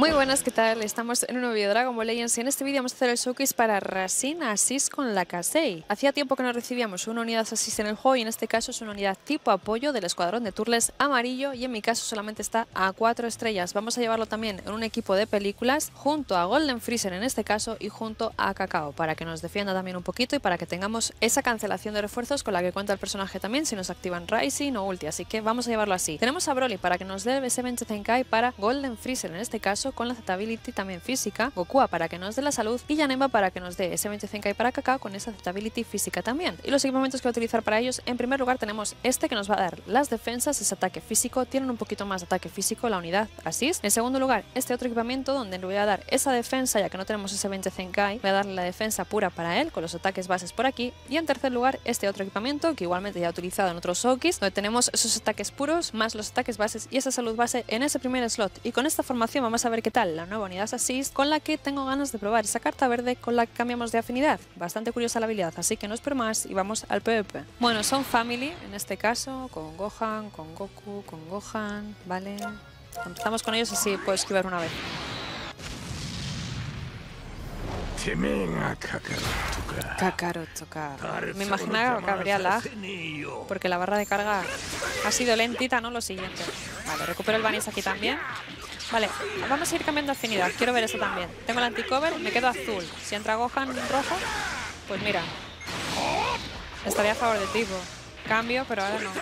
Muy buenas, ¿qué tal? Estamos en un nuevo video de Dragon Ball Legends y en este vídeo vamos a hacer el showcase para Rasin Assist con Lakasei. Hacía tiempo que no recibíamos una unidad Assist en el juego y en este caso es una unidad tipo apoyo del escuadrón de Turles amarillo y en mi caso solamente está a 4 estrellas. Vamos a llevarlo también en un equipo de películas junto a Golden Freezer en este caso y junto a Cacao para que nos defienda también un poquito y para que tengamos esa cancelación de refuerzos con la que cuenta el personaje también si nos activan Rising o Ulti, así que vamos a llevarlo así. Tenemos a Broly para que nos dé el Seven Zenkai para Golden Freezer en este caso con la Z-Ability también física, Gokua para que nos dé la salud y Yanemba para que nos dé ese 20 Zenkai para Kaká con esa Z-Ability física también. Y los equipamientos que voy a utilizar para ellos, en primer lugar tenemos este que nos va a dar las defensas, ese ataque físico, tienen un poquito más de ataque físico la unidad Assist. En segundo lugar, este otro equipamiento donde le voy a dar esa defensa, ya que no tenemos ese 20 Zenkai, voy a darle la defensa pura para él con los ataques bases por aquí. Y en tercer lugar, este otro equipamiento que igualmente ya he utilizado en otros Shokis, donde tenemos esos ataques puros más los ataques bases y esa salud base en ese primer slot. Y con esta formación vamos a ver qué tal la nueva unidad Assist con la que tengo ganas de probar esa carta verde con la que cambiamos de afinidad. Bastante curiosa la habilidad, así que no espero más y vamos al PvP. Bueno, son Family en este caso, con Gohan, con Goku, con Gohan, vale. Empezamos con ellos así puedo esquivar una vez. Kakarotoka. Me imaginaba que habría lag, porque la barra de carga ha sido lentita, ¿no? Lo siguiente. Vale, recupero el Banis aquí también. Vale, vamos a ir cambiando afinidad, quiero ver eso también. Tengo el anticover, me quedo azul. Si entra Gohan rojo, pues mira. Estaría a favor de tipo. Cambio, pero ahora no.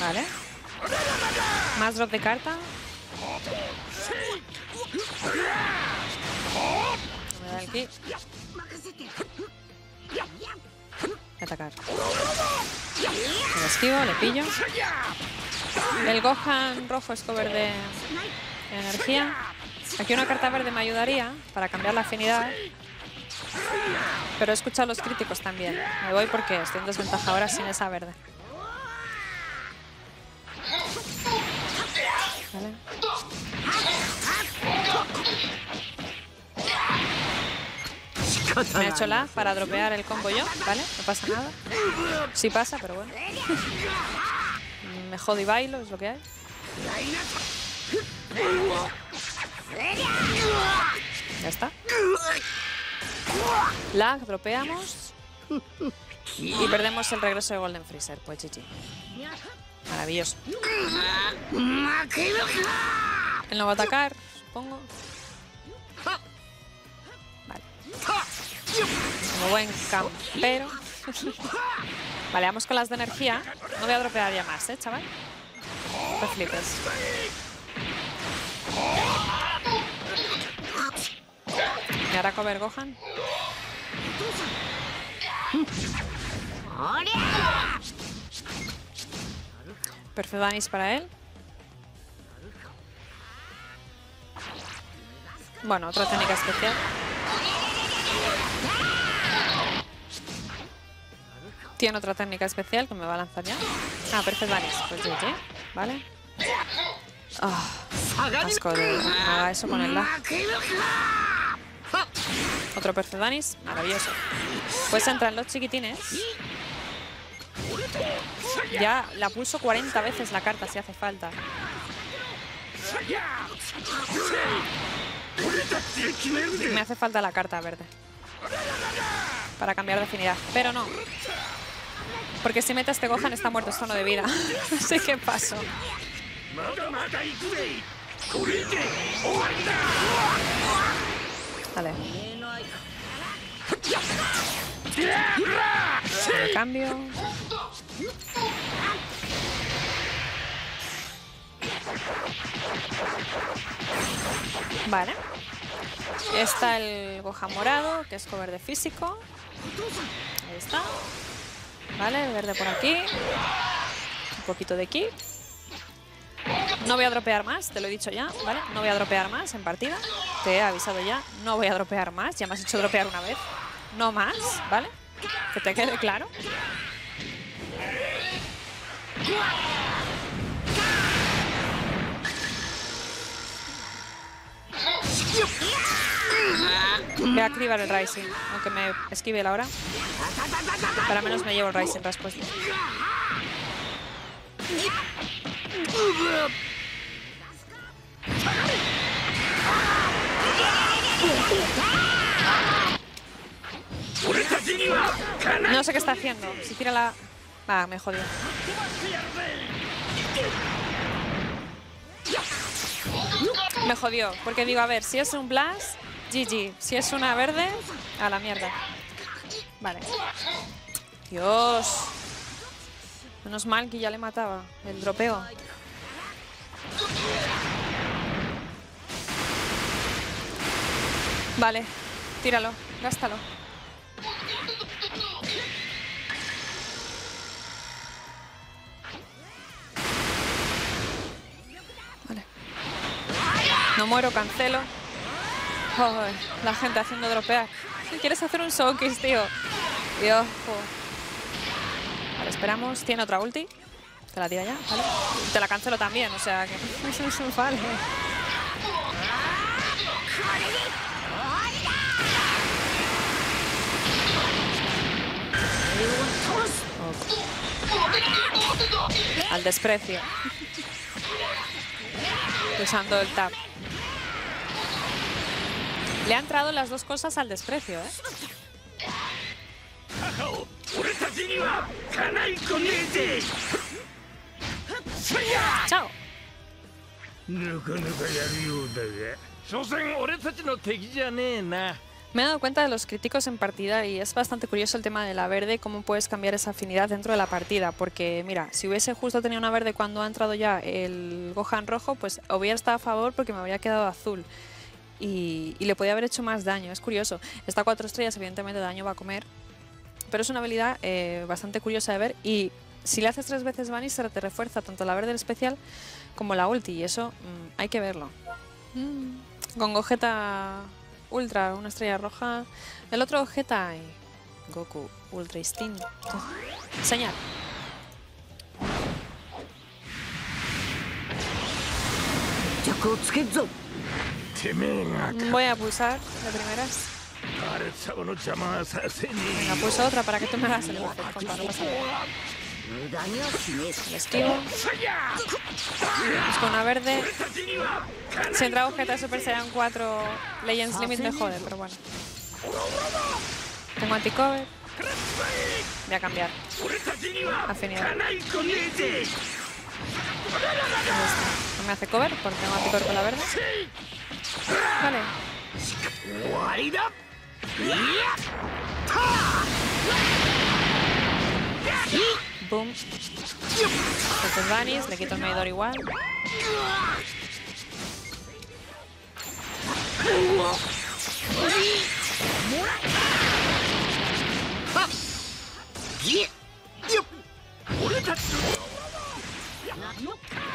Vale. Más drop de carta. Me da aquí. Atacar. Lo esquivo, le pillo. El Gohan rojo es cover de energía. Aquí una carta verde me ayudaría para cambiar la afinidad. Pero he escuchado los críticos también. Me voy porque estoy en desventaja ahora sin esa verde. Vale. Me he hecho la para dropear el combo yo, ¿vale? No pasa nada. Sí pasa, pero bueno. Me jodo y bailo, es lo que hay. Ya está. Lag, dropeamos. Y perdemos el regreso de Golden Freezer, pues chichi. Maravilloso. Él no va a atacar, supongo. Vale. Como buen campero. Vale, vamos con las de energía. No voy a dropear ya más, chaval. No flipes. ¿Me hará comer Gohan? Percebanis para él. Bueno, otra técnica especial. Tiene otra técnica especial que me va a lanzar ya. Ah, Percebanis. Pues GG. Vale. Asco de... Haga eso con el lag. Otro Percebanis. Maravilloso. Pues entran los chiquitines. Ya la pulso 40 veces la carta si hace falta. Me hace falta la carta verde. Para cambiar de afinidad. Pero no. Porque si metes este Gohan está muerto, esto no de vida. Así que paso. Vale. Cambio. Vale. Está el Gohan morado, que es cover de físico. Ahí está. Vale, verde por aquí. Un poquito de ki. No voy a dropear más, te lo he dicho ya, ¿vale? No voy a dropear más en partida. Te he avisado ya, no voy a dropear más. Ya me has hecho dropear una vez. No más, ¿vale? Que te quede claro. Voy a activar el Rising, aunque me esquive la hora. Para menos me llevo el Rising respuesta. No sé qué está haciendo. Si tira la... Ah, me jodió. Me jodió, porque digo, a ver, si es un blast, GG. Si es una verde, a la mierda. Vale. Dios. Menos mal que ya le mataba el dropeo. Vale, tíralo, gástalo. Vale. No muero, cancelo. Joder, la gente haciendo dropear. Si quieres hacer un showcase, tío. Dios, joder. Vale, esperamos. Tiene otra ulti. Te la tira ya, ¿vale? Te la cancelo también, o sea que... Vale. Okay. Al desprecio. Usando el tap. Le han entrado las dos cosas al desprecio, ¿eh? Chao. Me he dado cuenta de los críticos en partida y es bastante curioso el tema de la verde, cómo puedes cambiar esa afinidad dentro de la partida, porque mira, si hubiese justo tenido una verde cuando ha entrado ya el Gohan rojo, pues hubiera estado a favor porque me habría quedado azul y le podía haber hecho más daño. Es curioso. Está 4 estrellas, evidentemente daño va a comer, pero es una habilidad bastante curiosa de ver, y si le haces 3 veces Banis se te refuerza tanto la verde del especial como la ulti, y eso hay que verlo. Con Gogeta Ultra, una estrella roja. El otro Gogeta, Goku Ultra Instinct. Señal. Voy a pulsar de primeras. Venga, pulsa otra para que tú me hagas el golpe. Esquivo. Con una verde. Si entra Gogeta Super Saiyan 4 Legends Limit me jode, pero bueno. Tengo anti-cover. Voy a cambiar. Afinidad. No me hace cover porque tengo anti-cover con la verde. Vale. Boom. Percebanis, le quito el medidor igual.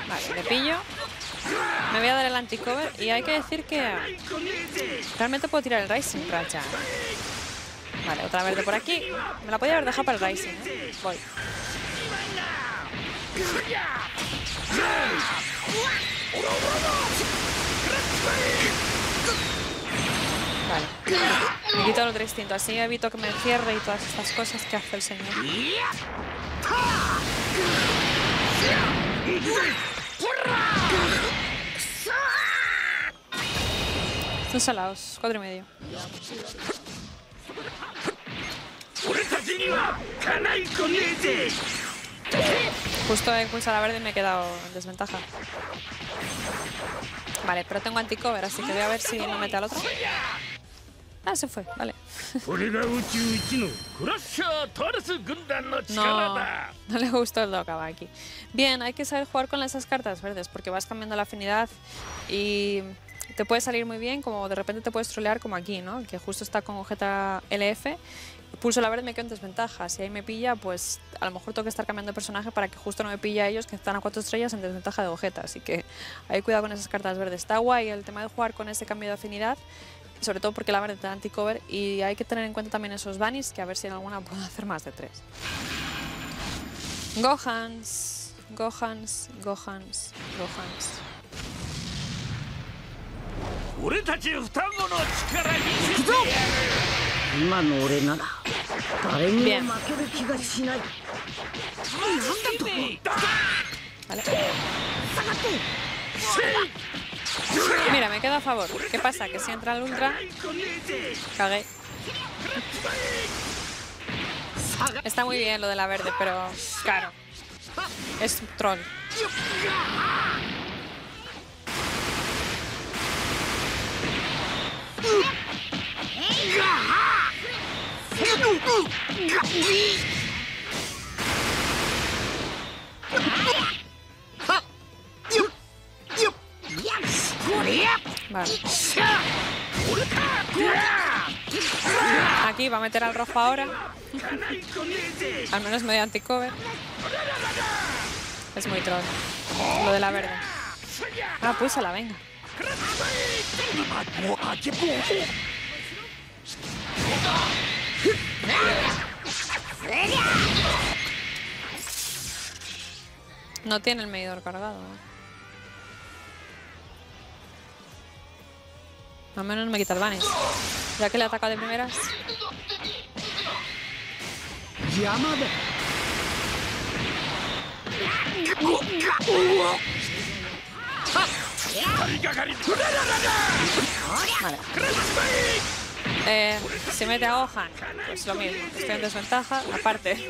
Vale, le pillo. Me voy a dar el anti-cover y hay que decir que realmente puedo tirar el Rasin sin racha. Vale, otra verde por aquí. Me la podía haber dejado para el Rasin, ¿eh? Voy. Vale. Me quito el otro instinto, así evito que me encierre y todas estas cosas que hace el señor. Están salados, 4,5. Justo he pulsado la verde y me he quedado en desventaja. Vale, pero tengo anti-cover, así que voy a ver si no mete al otro. Ah, se fue, vale. No le gustó el Dokabaki. Bien, hay que saber jugar con esas cartas verdes porque vas cambiando la afinidad y te puede salir muy bien, como de repente te puedes trolear como aquí, ¿no? Que justo está con Gogeta LF. Pulso la verde y me quedo en desventaja. Si ahí me pilla, pues a lo mejor tengo que estar cambiando de personaje para que justo no me pilla a ellos que están a 4 estrellas en desventaja de Gogeta. Así que hay cuidado con esas cartas verdes. Está guay el tema de jugar con ese cambio de afinidad, sobre todo porque la verde te da anti-cover, y hay que tener en cuenta también esos banis, que a ver si en alguna puedo hacer más de 3. Gohans, Gohans, Gohans, Gohans. Bien. Vale. Mira, me quedo a favor. ¿Qué pasa? Que si entra el Ultra... Cagué. Está muy bien lo de la verde, pero claro, es un troll. Vale. Aquí va a meter al rojo ahora. Al menos medio anticover. Es muy troll lo de la verde. Ah, pues a la venga. No tiene el medidor cargado, ¿no? Al menos no me quita el Banis, ya que le ataca de primeras. Vale. Se mete a Gohan, pues lo mismo, estoy en desventaja. Aparte,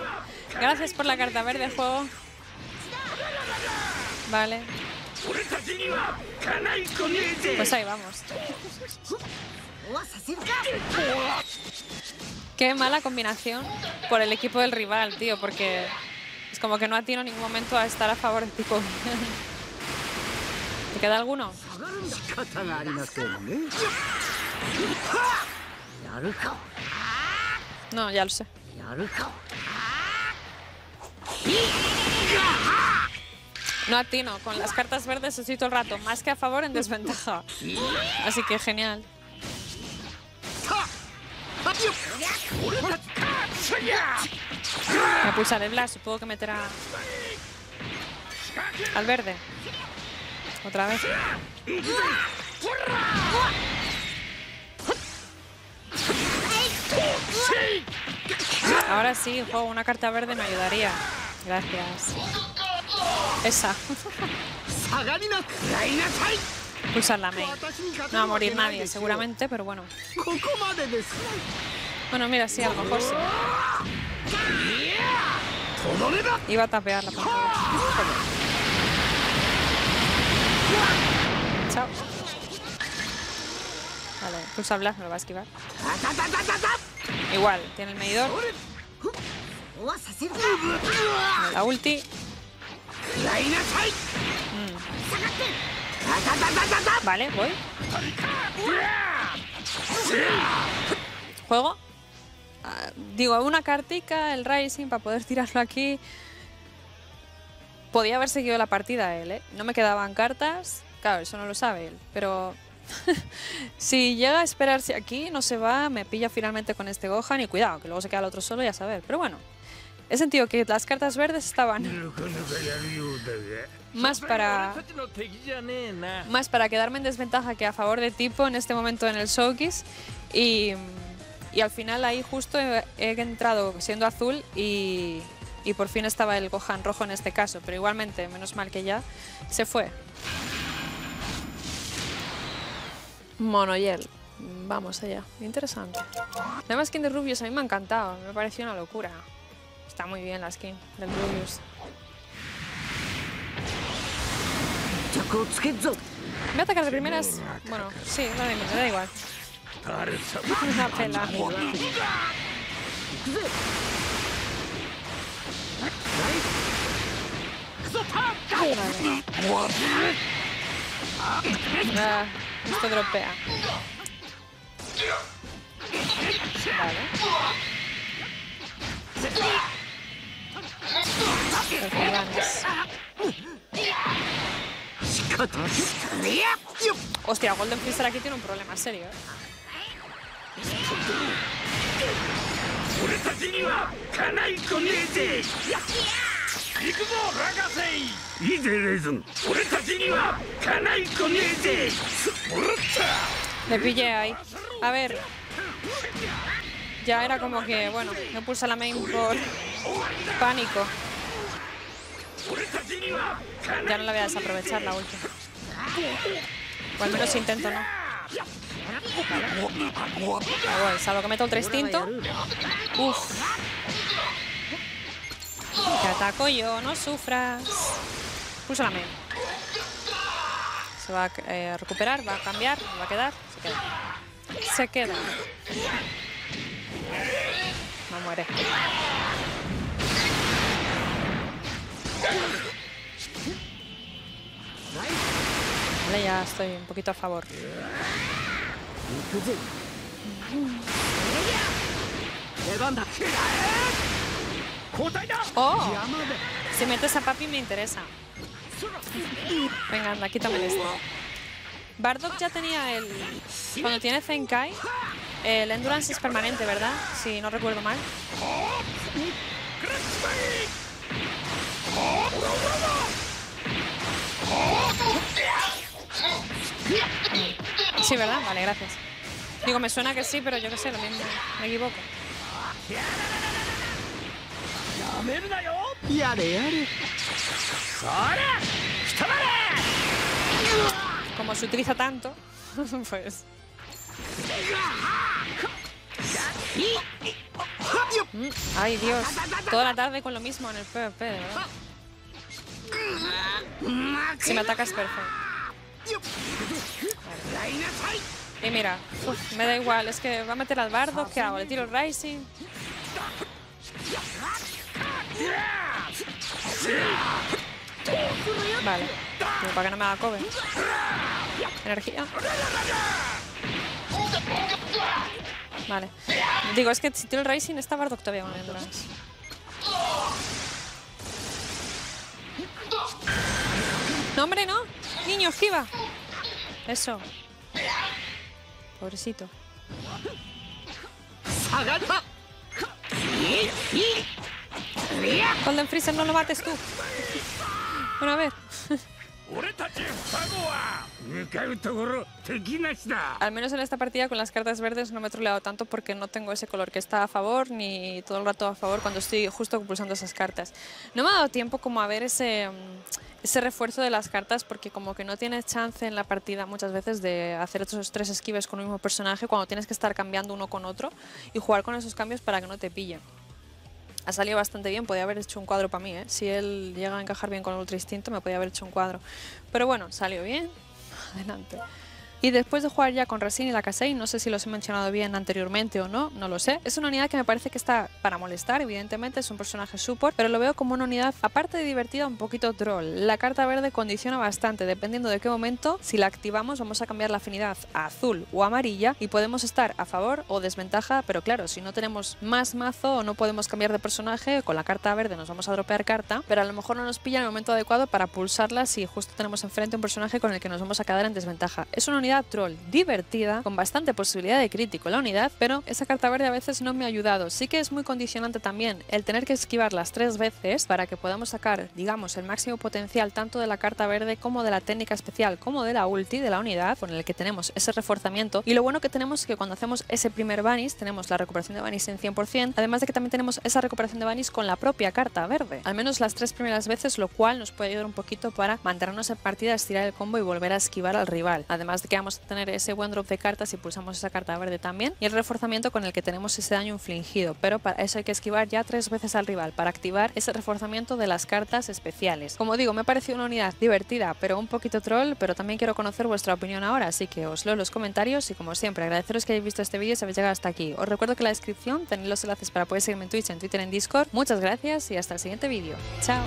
gracias por la carta verde, juego. Vale. Pues ahí vamos. Qué mala combinación por el equipo del rival, tío, porque es como que no atino en ningún momento a estar a favor del tipo. ¿Te queda alguno? No, ya lo sé. No atino, con las cartas verdes estoy todo el rato, más que a favor en desventaja. Así que genial. Me pulsaré el Blast, supongo que meterá al verde. Otra vez. Ahora sí, juego una carta verde me ayudaría. Gracias. Esa. Pulsar la main. No va a morir nadie, seguramente, pero bueno. Bueno, mira, sí, a lo mejor sí. Iba a tapearla. Chao. Vale, pulsa Blast, me lo va a esquivar. Igual, tiene el medidor. La ulti. Vale, voy. Juego. Digo, una cartica, el Rising, para poder tirarlo aquí. Podía haber seguido la partida él, ¿eh? No me quedaban cartas. Claro, eso no lo sabe él, pero... si llega a esperarse aquí, no se va, me pilla finalmente con este Gohan y cuidado, que luego se queda el otro solo y a saber. Pero bueno, he sentido que las cartas verdes estaban más para quedarme en desventaja que a favor de tipo en este momento en el showcase y al final ahí justo he entrado siendo azul y por fin estaba el Gohan rojo en este caso, pero igualmente, menos mal que ya se fue. Monoyel, vamos allá, interesante. La skin de Rubius a mí me ha encantado, me pareció una locura. Está muy bien la skin del Rubius. Voy a atacar de primeras. Bueno, sí, me da igual. Una pela. Vale. Esto dropea. Vale. Percebanis. Hostia, Golden Freezer aquí tiene un problema serio, ¿eh? Le pillé ahí. A ver. Ya era como que, bueno, no pulsa la main por pánico. Ya no la voy a desaprovechar la última. O al menos intento, ¿no? Vale. Salvo que meto otro instinto. Uff. Y te ataco yo, no sufras. Púlsame. Se va a recuperar, va a cambiar, va a quedar. Se queda. Se queda. No muere. Vale, ya estoy un poquito a favor. ¡Oh! Si metes a papi me interesa. Venga, anda, quítame esto. Bardock ya tenía el... Cuando tiene Zenkai, el Endurance es permanente, ¿verdad? Si no recuerdo mal. Sí, ¿verdad? Vale, gracias. Digo, me suena que sí, pero yo qué sé, también me equivoco. Como se utiliza tanto, pues... Ay, Dios. Toda la tarde con lo mismo en el PvP, de verdad. Si me atacas, perfecto. Y mira, me da igual, es que va a meter al Bardock, ¿qué hago? Le tiro el Rising. Vale, pero para que no me haga cover. Energía. Vale. Digo, es que si tiro el Rising está Bardock todavía con el Endurance. No, hombre, no. Niño, esquiva. Eso. Pobrecito. Golden Freezer, no lo mates tú. Bueno, a ver. Al menos en esta partida con las cartas verdes no me he troleado tanto porque no tengo ese color que está a favor ni todo el rato a favor cuando estoy justo pulsando esas cartas. No me ha dado tiempo como a ver ese refuerzo de las cartas porque como que no tienes chance en la partida muchas veces de hacer esos tres esquives con un mismo personaje cuando tienes que estar cambiando uno con otro y jugar con esos cambios para que no te pillen. Ha salido bastante bien, podía haber hecho un cuadro para mí, ¿eh? Si él llega a encajar bien con el Ultra Instinto me podía haber hecho un cuadro. Pero bueno, salió bien, adelante. Y después de jugar ya con Rasin y Lakasei, no sé si los he mencionado bien anteriormente o no, no lo sé. Es una unidad que me parece que está para molestar, evidentemente, es un personaje support, pero lo veo como una unidad, aparte de divertida, un poquito troll. La carta verde condiciona bastante, dependiendo de qué momento, si la activamos vamos a cambiar la afinidad a azul o amarilla y podemos estar a favor o desventaja, pero claro, si no tenemos más mazo o no podemos cambiar de personaje, con la carta verde nos vamos a dropear carta, pero a lo mejor no nos pilla en el momento adecuado para pulsarla si justo tenemos enfrente un personaje con el que nos vamos a quedar en desventaja. Es una unidad troll divertida, con bastante posibilidad de crítico la unidad, pero esa carta verde a veces no me ha ayudado. Sí que es muy condicionante también el tener que esquivarlas tres veces para que podamos sacar, digamos, el máximo potencial tanto de la carta verde como de la técnica especial, como de la ulti de la unidad, con el que tenemos ese reforzamiento. Y lo bueno que tenemos es que cuando hacemos ese primer Vanish, tenemos la recuperación de Vanish en 100%, además de que también tenemos esa recuperación de Vanish con la propia carta verde, al menos las tres primeras veces, lo cual nos puede ayudar un poquito para mantenernos en partida, estirar el combo y volver a esquivar al rival. Además de que vamos a tener ese buen drop de cartas y pulsamos esa carta verde también y el reforzamiento con el que tenemos ese daño infligido, pero para eso hay que esquivar ya tres veces al rival para activar ese reforzamiento de las cartas especiales. Como digo, me ha parecido una unidad divertida pero un poquito troll, pero también quiero conocer vuestra opinión ahora, así que os leo los comentarios y como siempre agradeceros que hayáis visto este vídeo y si habéis llegado hasta aquí. Os recuerdo que en la descripción tenéis los enlaces para poder seguirme en Twitch, en Twitter, en Discord. Muchas gracias y hasta el siguiente vídeo. Chao.